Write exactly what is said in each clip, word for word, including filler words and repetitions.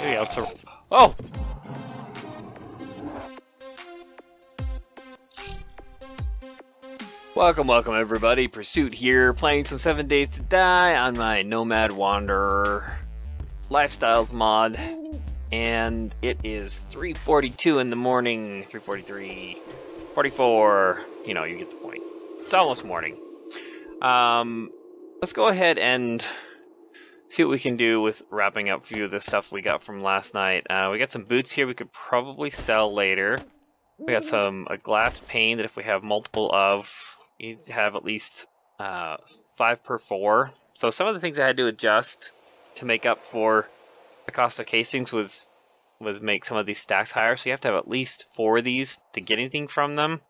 There you go. It's a... Oh! Welcome, welcome everybody. Pursuit here, playing some Seven Days to Die on my Nomad Wanderer Lifestyle mod. And it is three forty-two in the morning, three forty-three, forty-four, you know, you get the point. It's almost morning. Um, let's go ahead and see what we can do with wrapping up a few of the stuff we got from last night. Uh, we got some boots here we could probably sell later. We got some a glass pane that if we have multiple of, you have at least uh, five per four. So some of the things I had to adjust to make up for the cost of casings was was make some of these stacks higher. So you have to have at least four of these to get anything from them,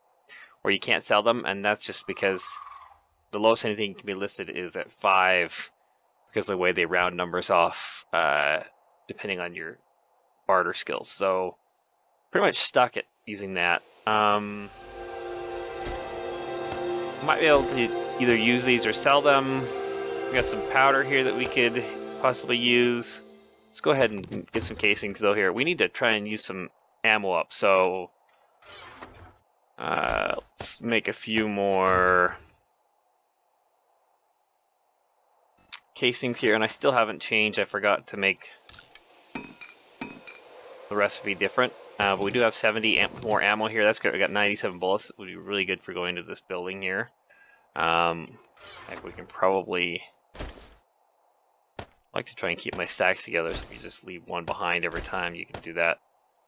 or you can't sell them. And that's just because the lowest anything can be listed is at five. Because of the way they round numbers off, uh, depending on your barter skills. So, pretty much stuck at using that. Um, might be able to either use these or sell them. We got some powder here that we could possibly use. Let's go ahead and get some casings though here. We need to try and use some ammo up, so... Uh, let's make a few more... casings here, and I still haven't changed. I forgot to make the recipe different, uh, but we do have seventy more ammo here. That's good. We got ninety-seven bullets. It would be really good for going to this building here. Um, like we can probably I like to try and keep my stacks together. So if you just leave one behind every time, you can do that.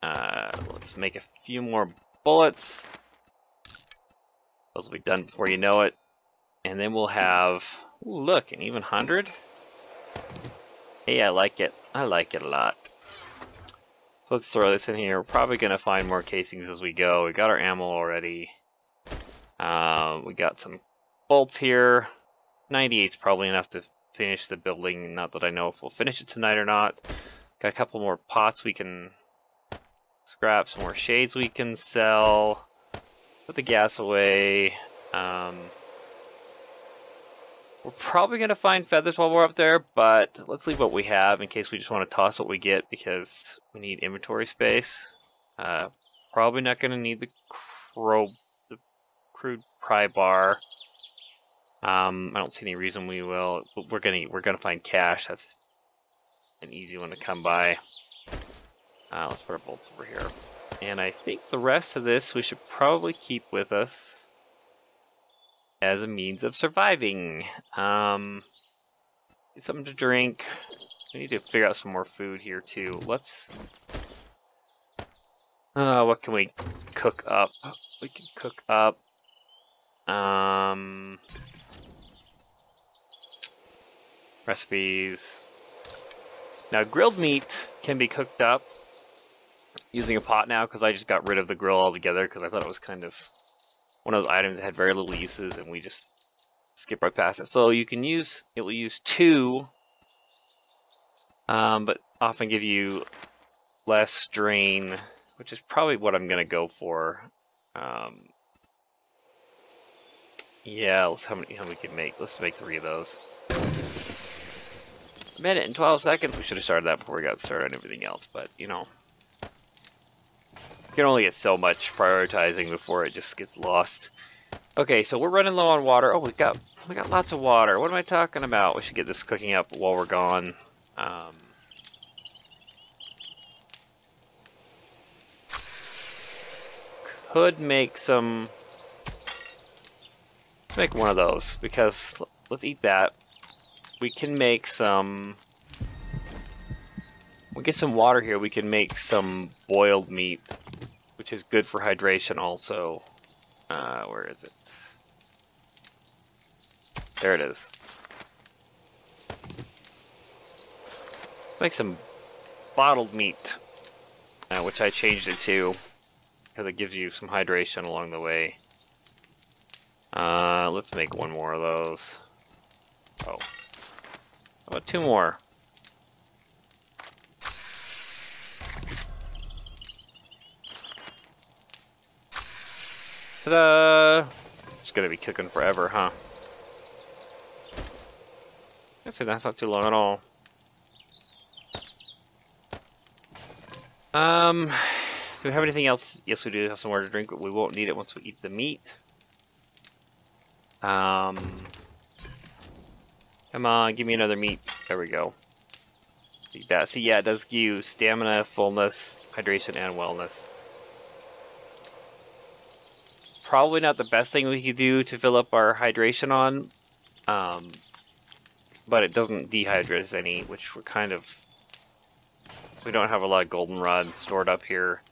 Uh, let's make a few more bullets. Those will be done before you know it, and then we'll have. Ooh, look, an even hundred. Hey, I like it. I like it a lot. So let's throw this in here. We're probably going to find more casings as we go. We got our ammo already. Uh, we got some bolts here. ninety-eight's probably enough to finish the building. Not that I know if we'll finish it tonight or not. Got a couple more pots we can scrap. Some more shades we can sell. Put the gas away. Um... We're probably going to find feathers while we're up there, but let's leave what we have in case we just want to toss what we get because we need inventory space. Uh, probably not going to need the, crow, the crude pry bar. Um, I don't see any reason we will. We're going to we're going to find cash. That's an easy one to come by. Uh, let's put our bolts over here. And I think the rest of this we should probably keep with us as a means of surviving. Um, get something to drink. We need to figure out some more food here too. Let's... Uh, what can we cook up? We can cook up... Um... recipes. Now grilled meat can be cooked up using a pot now because I just got rid of the grill altogether because I thought it was kind of... one of those items that had very little uses, and we just skip right past it. So you can use, it will use two, um, but often give you less strain, which is probably what I'm going to go for. Um, yeah, let's see how many, how many we can make. Let's make three of those. A minute and twelve seconds. We should have started that before we got started on everything else, but, you know. You can only get so much prioritizing before it just gets lost. Okay, so we're running low on water. Oh, we got we got lots of water. What am I talking about? We should get this cooking up while we're gone. Um, could make some. Let's make one of those because let's eat that. We can make some. We get some water here. We can make some boiled meat, which is good for hydration also. Uh, where is it? There it is. Make some bottled meat, uh, which I changed it to, because it gives you some hydration along the way. Uh, let's make one more of those. Oh. How about two more? Ta-da! It's gonna be cooking forever, huh? Actually, that's not too long at all. Um, do we have anything else? Yes, we do have some water to drink, but we won't need it once we eat the meat. Um, come on, give me another meat. There we go. Eat that. See, yeah, it does give you stamina, fullness, hydration, and wellness. Probably not the best thing we could do to fill up our hydration on, um, but it doesn't dehydrate us any, which we're kind of... We don't have a lot of goldenrod stored up here.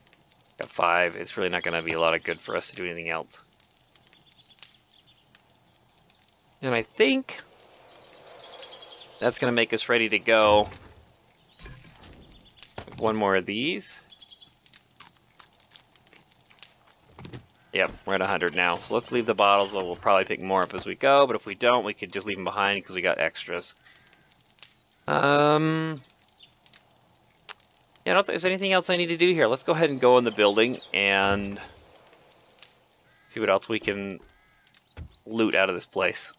Got five. It's really not going to be a lot of good for us to do anything else. And I think that's going to make us ready to go. One more of these. Yep, we're at one hundred now. So let's leave the bottles, and we'll probably pick more up as we go. But if we don't, we could just leave them behind because we got extras. Um... Yeah, I don't think there's anything else I need to do here. Let's go ahead and go in the building and see what else we can loot out of this place.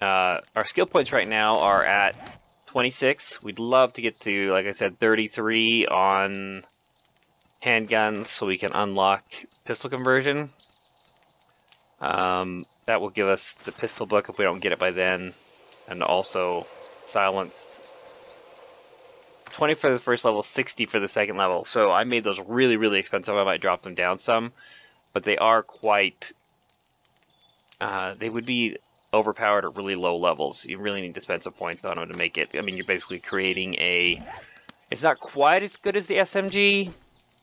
Uh, our skill points right now are at twenty-six. We'd love to get to, like I said, thirty-three on handguns so we can unlock pistol conversion. Um, that will give us the pistol book if we don't get it by then, and also silenced. twenty for the first level, sixty for the second level. So I made those really, really expensive. I might drop them down some, but they are quite... Uh, they would be overpowered at really low levels. You really need to spend some points on them to make it. I mean, you're basically creating a... It's not quite as good as the S M G,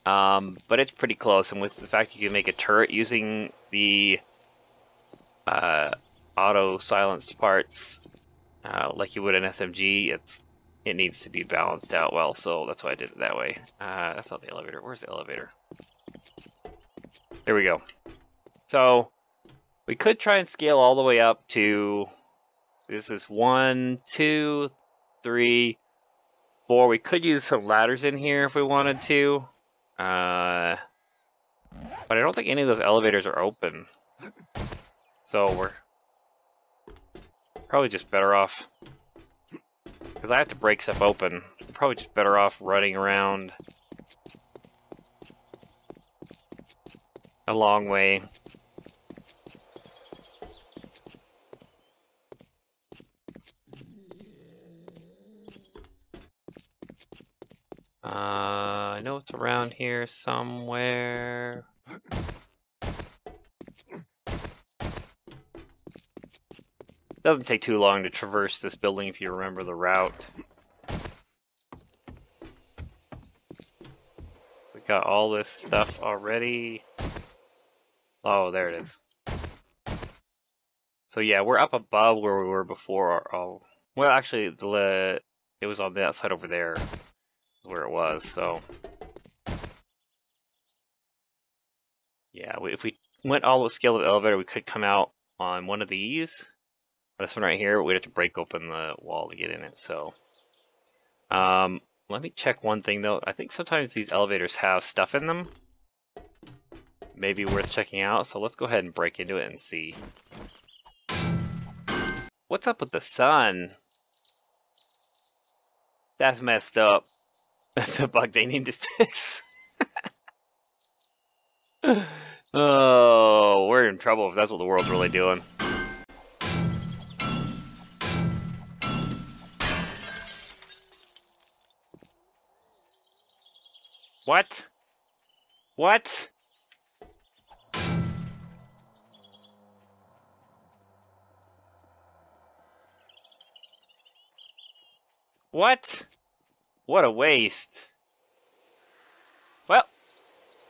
um, but it's pretty close. And with the fact that you can make a turret using the uh, auto-silenced parts, uh, like you would an S M G, it's... It needs to be balanced out well, so that's why I did it that way. Uh, that's not the elevator. Where's the elevator? There we go. So, we could try and scale all the way up to... This is one, two, three, four. We could use some ladders in here if we wanted to. Uh, but I don't think any of those elevators are open. So, we're probably just better off... Because I have to break stuff open. I'm probably just better off running around a long way. Uh, I know it's around here somewhere. Doesn't take too long to traverse this building if you remember the route. We got all this stuff already. Oh, there it is. So yeah, we're up above where we were before. Oh, well, actually, the it was on that side over there, where it was. So yeah, if we went all the scale of the elevator, we could come out on one of these. This one right here, we'd have to break open the wall to get in it, so... Um, let me check one thing, though. I think sometimes these elevators have stuff in them. Maybe worth checking out, so let's go ahead and break into it and see. What's up with the sun? That's messed up. That's a bug they need to fix. Oh, we're in trouble if that's what the world's really doing. What? What? What? What a waste. Well,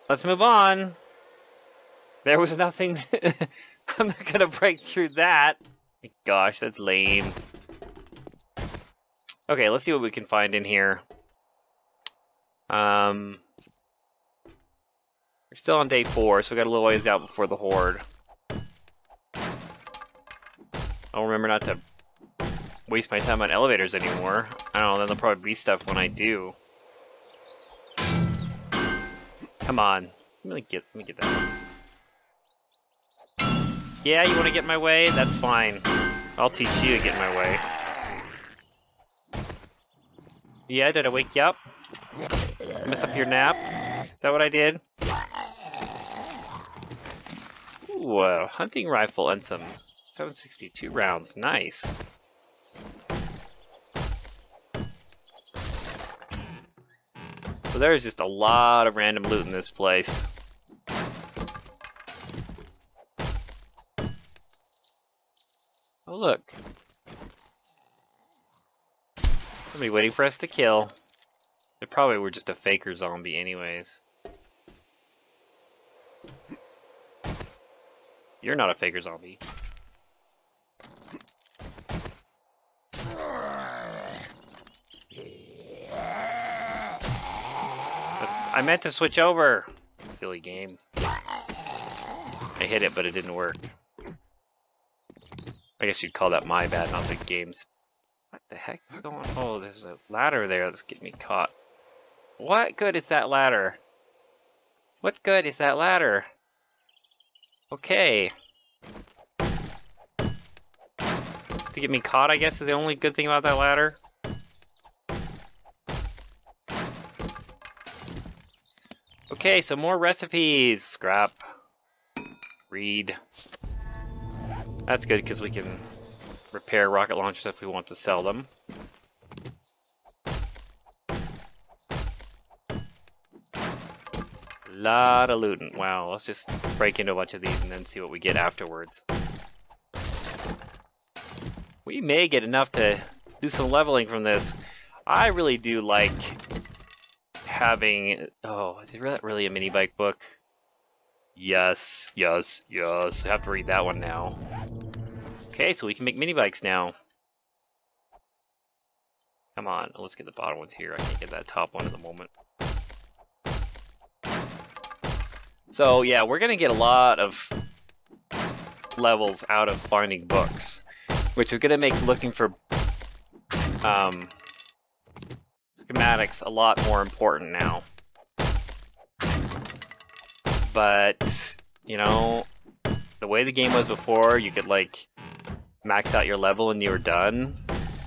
let's move on. There was nothing... I'm not gonna break through that. Gosh, that's lame. Okay, let's see what we can find in here. Um... We're still on day four, so we got a little ways out before the horde. I'll remember not to waste my time on elevators anymore. I don't know, then there'll probably be stuff when I do. Come on. Let me get, let me get that one. Yeah, you want to get in my way? That's fine. I'll teach you to get in my way. Yeah, did I wake you up? Mess up your nap? Is that what I did? Ooh, a hunting rifle and some seven sixty-two rounds. Nice. So there's just a lot of random loot in this place. Oh, look. Somebody waiting for us to kill. They probably were just a faker zombie anyways. You're not a faker zombie. I meant to switch over. Silly game. I hit it, but it didn't work. I guess you'd call that my bad, not the game's. What the heck is going on? Oh, there's a ladder there that's getting me caught. What good is that ladder? What good is that ladder? Okay. Just to get me caught, I guess, is the only good thing about that ladder. Okay, so more recipes. Scrap. Read. That's good because we can repair rocket launchers if we want to sell them. Lot of looting. Wow, let's just break into a bunch of these and then see what we get afterwards. We may get enough to do some leveling from this. I really do like having... Oh, is it really a mini bike book? Yes, yes, yes. I have to read that one now. Okay, so we can make mini bikes now. Come on, let's get the bottom ones here. I can't get that top one at the moment. So yeah, we're gonna get a lot of levels out of finding books, which is gonna make looking for um, schematics a lot more important now. But you know, the way the game was before, you could like max out your level and you were done.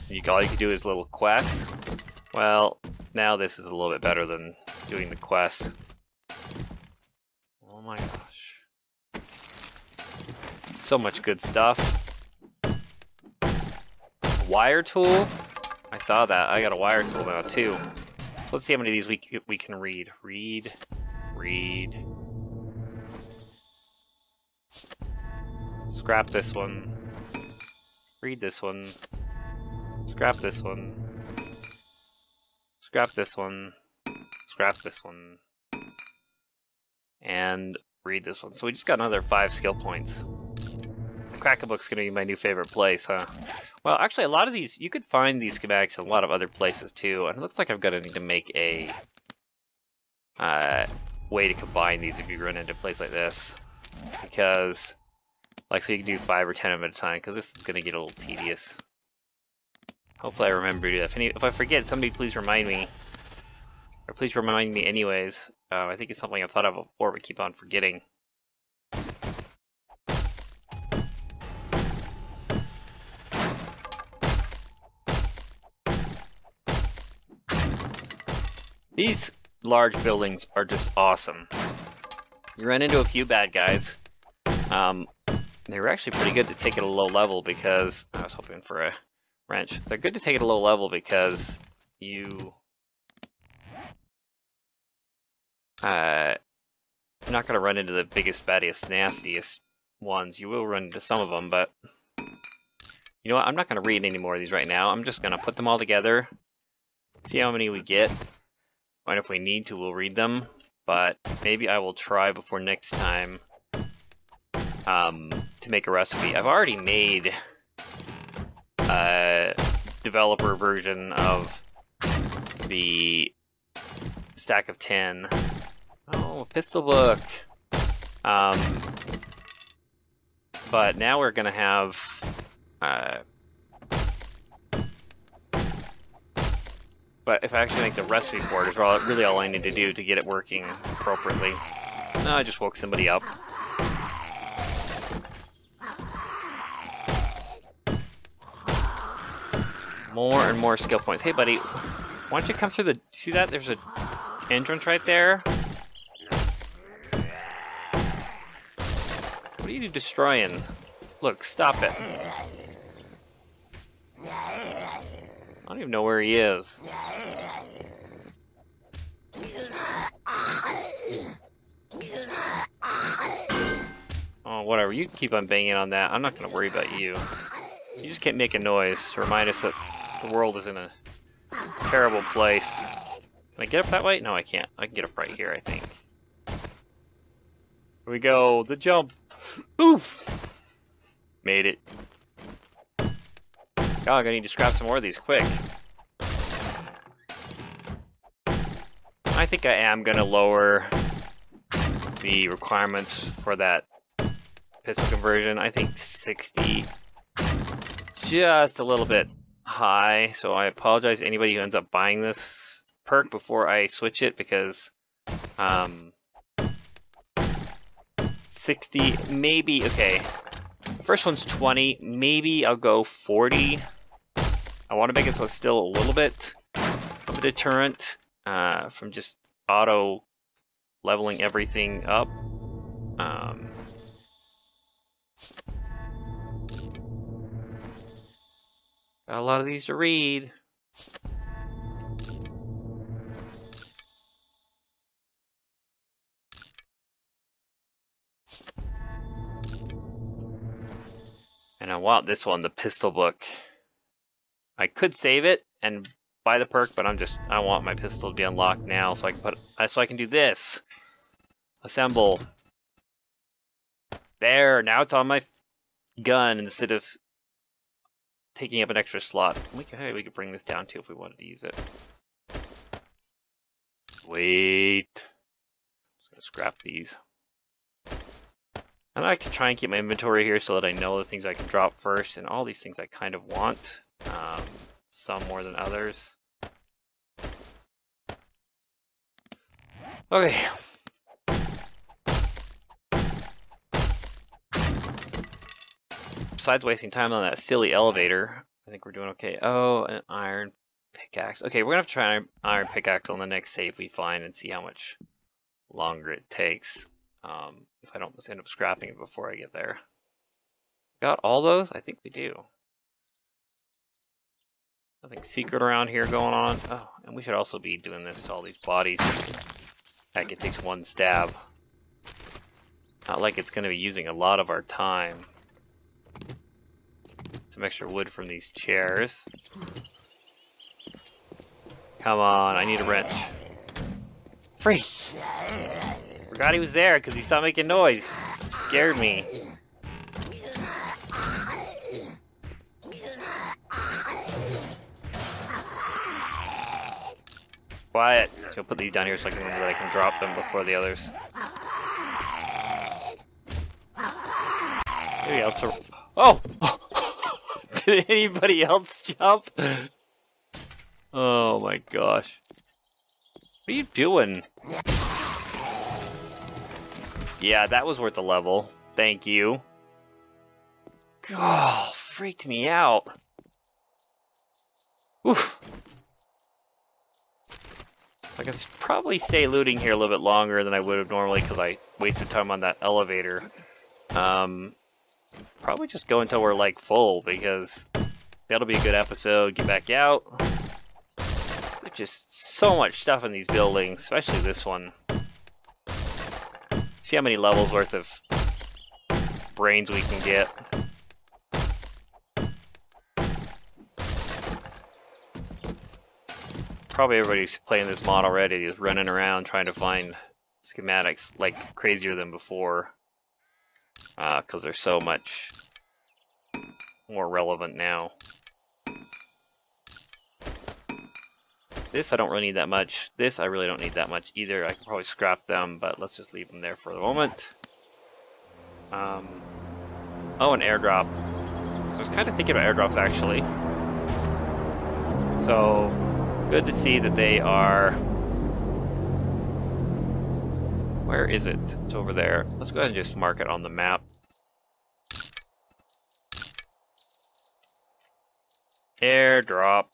You all you could do is little quests. Well, now this is a little bit better than doing the quests. Oh my gosh. So much good stuff. Wire tool? I saw that. I got a wire tool now too. Let's see how many of these we, we can read. Read. Read. Scrap this one. Read this one. Scrap this one. Scrap this one. Scrap this one. And read this one. So we just got another five skill points. The Crack-A-Book's gonna be my new favorite place, huh? Well, actually, a lot of these, you could find these schematics in a lot of other places too. And it looks like I'm gonna need to make a uh, way to combine these if you run into a place like this. Because... Like, so you can do five or ten of them at a time, because this is going to get a little tedious. Hopefully I remember to do that. If, any, if I forget, somebody please remind me. Or please remind me anyways. Uh, I think it's something I've thought of before, but keep on forgetting. These large buildings are just awesome. You run into a few bad guys. Um... They were actually pretty good to take it a low level because... I was hoping for a wrench. They're good to take it a low level because you... Uh, you're not going to run into the biggest, baddest, nastiest ones. You will run into some of them, but... You know what? I'm not going to read any more of these right now. I'm just going to put them all together. See how many we get. And if we need to, we'll read them. But maybe I will try before next time... Um, to make a recipe. I've already made a developer version of the stack of ten. Oh, a pistol book. Um, but now we're gonna have. Uh, but if I actually make the recipe for it, is really all I need to do to get it working appropriately. No, I just woke somebody up. More and more skill points. Hey, buddy, why don't you come through the... See that? There's an entrance right there. What are you destroying? Look, stop it. I don't even know where he is. Oh, whatever. You can keep on banging on that. I'm not going to worry about you. You just can't make a noise to remind us that the world is in a terrible place. Can I get up that way? No, I can't. I can get up right here, I think. Here we go. The jump. Oof! Made it. God, I'm gonna need to scrap some more of these quick. I think I am gonna lower the requirements for that pistol conversion. I think sixty, just a little bit high. So I apologize to anybody who ends up buying this perk before I switch it, because um, sixty maybe. Okay. First one's twenty, maybe I'll go forty. I want to make it so it's still a little bit of a deterrent uh, from just auto leveling everything up. Um, got a lot of these to read. And I want this one, the pistol book. I could save it and buy the perk, but I'm just, I want my pistol to be unlocked now so I can put, so I can do this. Assemble. There, now it's on my gun instead of taking up an extra slot. We could, hey, we could bring this down too if we wanted to use it. Sweet. Just gonna scrap these. I like to try and keep my inventory here so that I know the things I can drop first, and all these things I kind of want, um, some more than others. Okay. Besides wasting time on that silly elevator, I think we're doing okay. Oh, an iron pickaxe. Okay, we're gonna have to try an iron pickaxe on the next save we find and see how much longer it takes. Um, if I don't end up scrapping it before I get there. Got all those? I think we do. Nothing secret around here going on. Oh, and we should also be doing this to all these bodies. Heck, it takes one stab. Not like it's going to be using a lot of our time. Some extra wood from these chairs. Come on, I need a wrench. Free! Forgot he was there because he stopped making noise. Scared me. Quiet. She'll put these down here so I can remember that I can drop them before the others. Maybe else are... Oh! Did anybody else jump? Oh my gosh. What are you doing? Yeah, that was worth a level. Thank you. Oh, freaked me out. Oof. I can probably stay looting here a little bit longer than I would have normally because I wasted time on that elevator. Um, probably just go until we're like full, because that'll be a good episode. Get back out. There's just so much stuff in these buildings, especially this one. See how many levels worth of brains we can get. Probably everybody's playing this mod already is running around trying to find schematics like crazier than before, because uh, they're so much more relevant now. This I don't really need that much. This I really don't need that much either. I can probably scrap them, but let's just leave them there for the moment. Um, oh, an airdrop. I was kind of thinking about airdrops, actually. So, good to see that they are... Where is it? It's over there. Let's go ahead and just mark it on the map. Airdrop.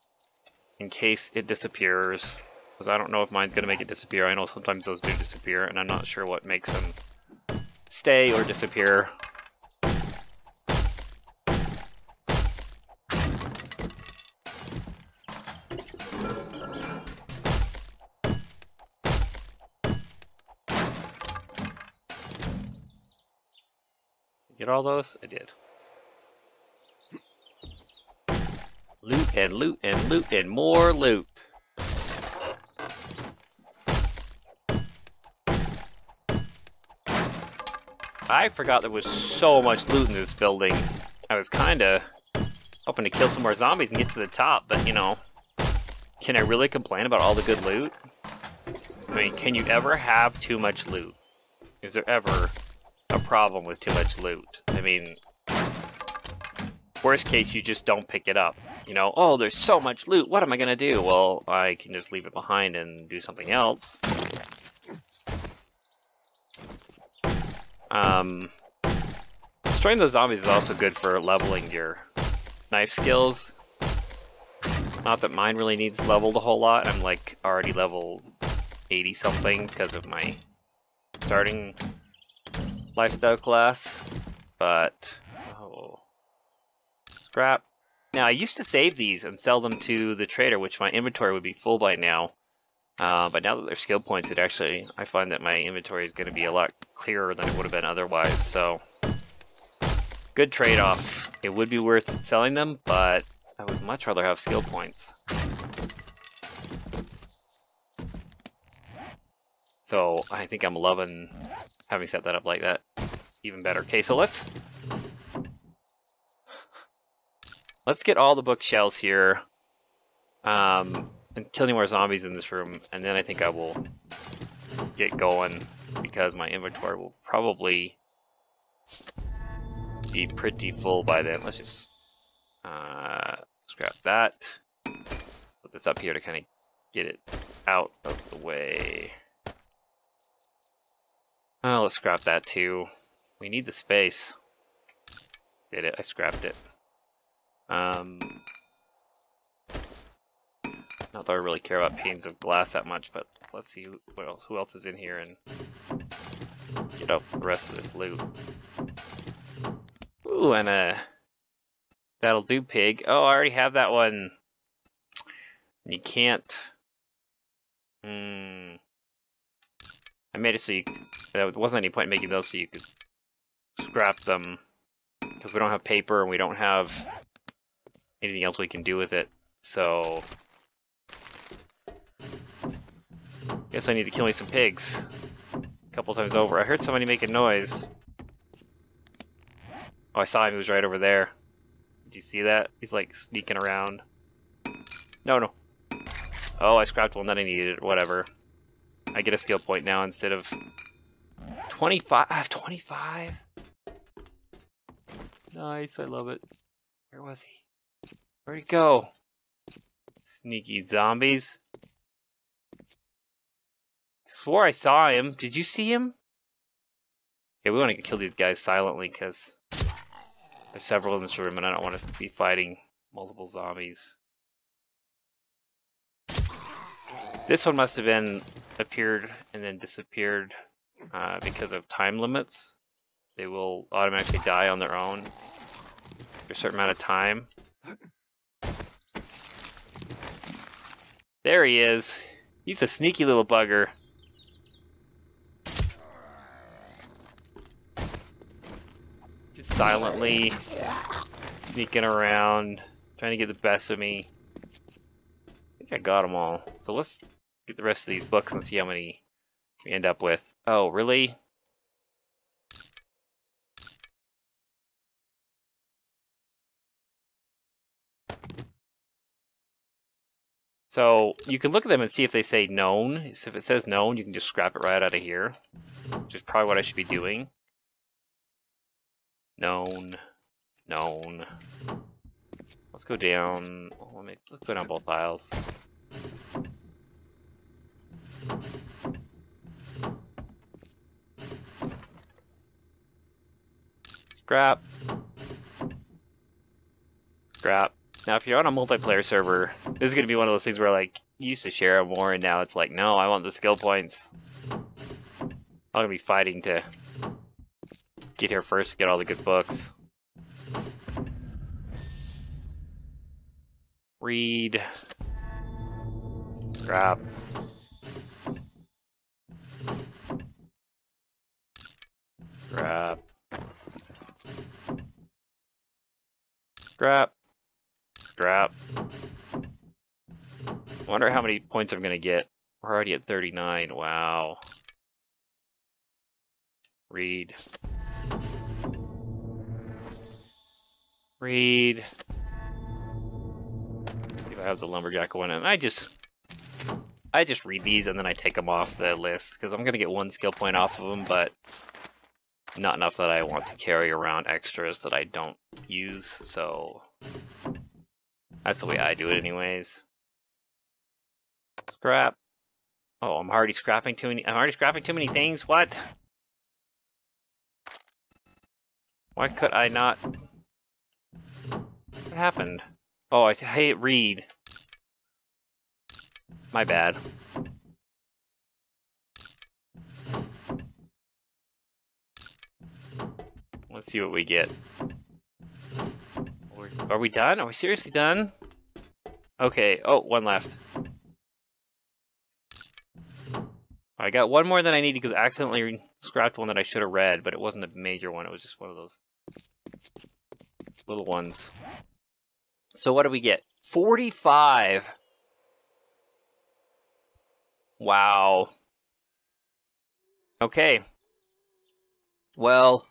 In case it disappears, because I don't know if mine's going to make it disappear. I know sometimes those do disappear, and I'm not sure what makes them stay or disappear. Get all those? I did. Loot and loot and loot and more loot. I forgot there was so much loot in this building. I was kinda hoping to kill some more zombies and get to the top, but you know, can I really complain about all the good loot? I mean, can you ever have too much loot? Is there ever a problem with too much loot? I mean, worst case, you just don't pick it up. You know, oh, there's so much loot, what am I gonna do? Well, I can just leave it behind and do something else. Um, destroying those zombies is also good for leveling your knife skills. Not that mine really needs leveled a whole lot. I'm like already level eighty something because of my starting lifestyle class, but oh, scrap. Now I used to save these and sell them to the trader, which my inventory would be full by now. Uh, but now that they're skill points, it actually, I find that my inventory is going to be a lot clearer than it would have been otherwise, so good trade-off. It would be worth selling them, but I would much rather have skill points. So I think I'm loving having set that up like that. Even better. Okay, so let's let's get all the bookshelves here. Um... and kill any more zombies in this room, and then I think I will get going, because my inventory will probably be pretty full by then. Let's just uh, scrap that. Put this up here to kind of get it out of the way. Oh, let's scrap that too. We need the space. Did it. I scrapped it. Um... Not that I really care about panes of glass that much, but let's see what else, who else is in here and get up the rest of this loot. Ooh, and a that'll do pig. Oh, I already have that one. You can't. Hmm. I made it so you. There wasn't any point making those so you could scrap them because we don't have paper and we don't have anything else we can do with it. So. Guess I need to kill me some pigs. A couple times over. I heard somebody make a noise. Oh, I saw him. He was right over there. Did you see that? He's like sneaking around. No, no. Oh, I scrapped one that I needed. Whatever. I get a skill point now instead of twenty-five. I have twenty-five. Nice. I love it. Where was he? Where'd he go? Sneaky zombies. Swore I saw him. Did you see him? Okay, we want to kill these guys silently because there's several in this room and I don't want to be fighting multiple zombies. This one must have been appeared and then disappeared uh, because of time limits. They will automatically die on their own for a certain amount of time. There he is. He's a sneaky little bugger. Silently sneaking around, trying to get the best of me. I think I got them all. So let's get the rest of these books and see how many we end up with. Oh, really? So you can look at them and see if they say known. So if it says known, you can just scrap it right out of here, which is probably what I should be doing. Known, known. Let's go down. Oh, let me, let's go down both aisles. Scrap. Scrap. Now, if you're on a multiplayer server, this is going to be one of those things where, like, you used to share more, and now it's like, no, I want the skill points. I'm going to be fighting to get here first, get all the good books. Read. Scrap. Scrap. Scrap. Scrap. I wonder how many points I'm going to get. We're already at thirty-nine. Wow. Read. Read. See if I have the lumberjack one. And I just... I just read these and then I take them off the list. Because I'm going to get one skill point off of them, but... not enough that I want to carry around extras that I don't use, so... that's the way I do it anyways. Scrap. Oh, I'm already scrapping too many- I'm already scrapping too many things? What? Why could I not... what happened? Oh, I hate read. My bad. Let's see what we get. Are we done? Are we seriously done? Okay. Oh, one left. I got one more than I needed because I accidentally scrapped one that I should have read, but it wasn't a major one. It was just one of those little ones. So what do we get? forty-five. Wow. Okay. Well...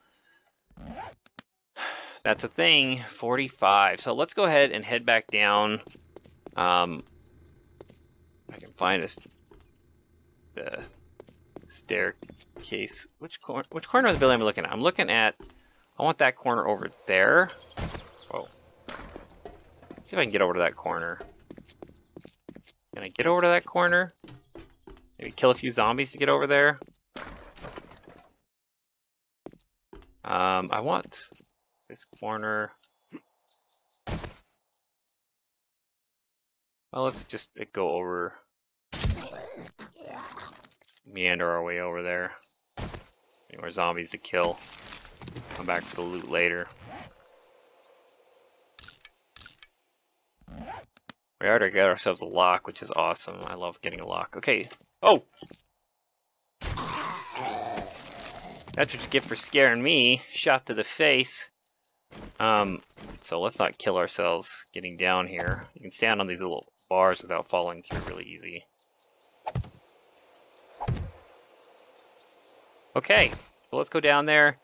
that's a thing, forty-five. So let's go ahead and head back down. Um, I can find a, the staircase. Which corner? Which corner of the building am I looking at? I'm looking at. I want that corner over there. Whoa. Let's see if I can get over to that corner. Can I get over to that corner? Maybe kill a few zombies to get over there. Um, I want. This corner. Well, let's just go over. Meander our way over there. Any more zombies to kill. Come back for the loot later. We already got ourselves a lock, which is awesome. I love getting a lock. Okay. Oh! That's what you get for scaring me. Shot to the face. Um, so let's not kill ourselves getting down here. You can stand on these little bars without falling through really easy. Okay, so let's go down there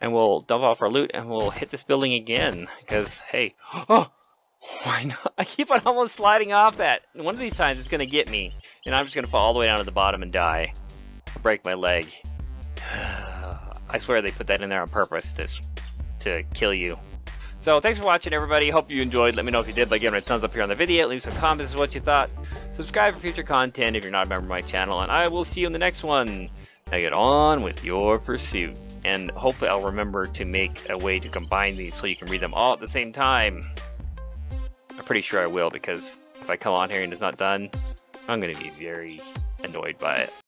and we'll dump off our loot and we'll hit this building again because, hey, oh, why not? I keep on almost sliding off that. One of these times it's going to get me and I'm just going to fall all the way down to the bottom and die. I'll break my leg. I swear they put that in there on purpose to to kill you. So thanks for watching, everybody. Hope you enjoyed. Let me know if you did by giving it a thumbs up here on the video. Leave some comments as what you thought. Subscribe for future content if you're not a member of my channel, and I will see you in the next one. Now get on with your pursuit, and hopefully I'll remember to make a way to combine these so you can read them all at the same time. I'm pretty sure I will, because if I come on here and it's not done, I'm going to be very annoyed by it.